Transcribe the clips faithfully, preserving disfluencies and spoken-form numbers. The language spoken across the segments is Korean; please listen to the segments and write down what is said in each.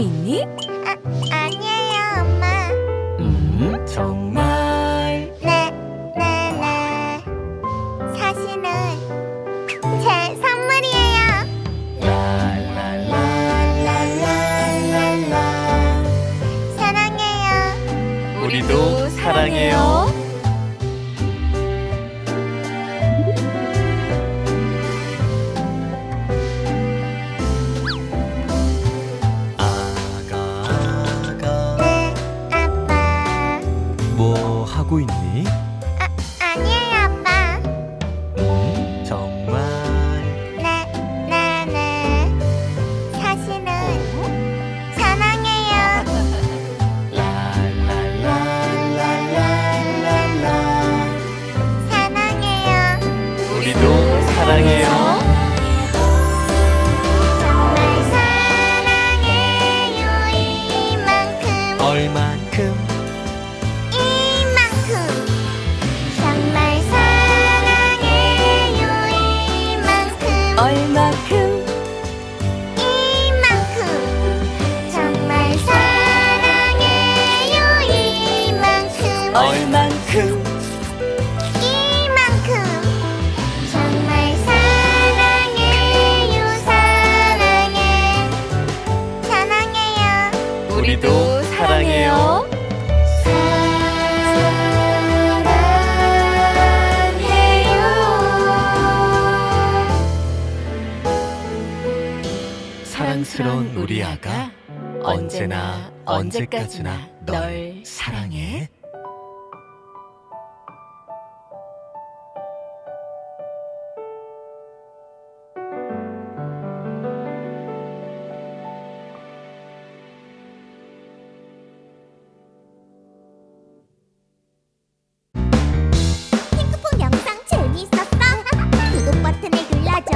있니? 아, 아니에요, 엄마. 음, 정말? 네, 네, 네. 사실은 제 선물이에요. 라라라라라라라. 사랑해요. 우리도 사랑해요. 있니? 아, 아니에요, 아빠. 음, 정말? 네, 네, 네. 사실은 사랑해요. 라라라라라라라. 사랑해요. 우리도 사랑해요. 정말 사랑해요. 이만큼. 얼만큼? 얼마큼? 이만큼. 정말 사랑해요. 이만큼. 얼만큼? 이만큼. 정말 사랑해요. 사랑해. 사랑해요. 우리도 사랑해요. 사랑스러운 우리 아가, 언제나 언제까지나 널 사랑해. 핑크퐁 영상 재미있었어? 구독 버튼을 눌러줘.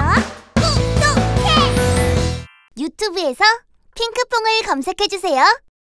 유튜브에서 핑크퐁을 검색해주세요.